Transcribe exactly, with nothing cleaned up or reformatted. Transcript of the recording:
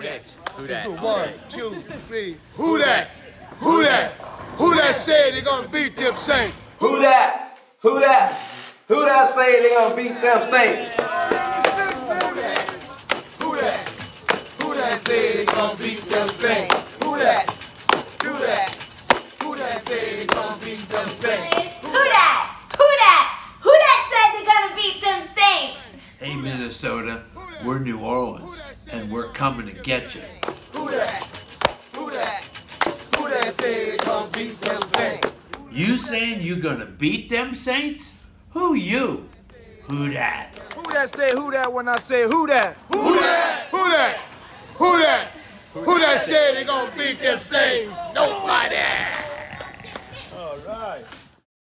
Who that? Who that? One, two, three. Who that? Who that? Who that said they're gonna beat them Saints? Who that? Who that? Who that say they're gonna beat them Saints? Who that? Who that say they're gonna beat them Saints? Who that? Who that? Who that say they're gonna beat them Saints? Who that? Who that? Who that said they're gonna beat them Saints? Hey Minnesota, we're New Orleans, and we're coming to get you. Who that? Who that? Who that say they're gonna beat them Saints? You saying you gonna beat them Saints? Who you? Who that? Who that say who that when I say who that? Who that? Who that? Who that? Who that, who that, who that, who that, who that say they gonna beat them Saints? Nobody!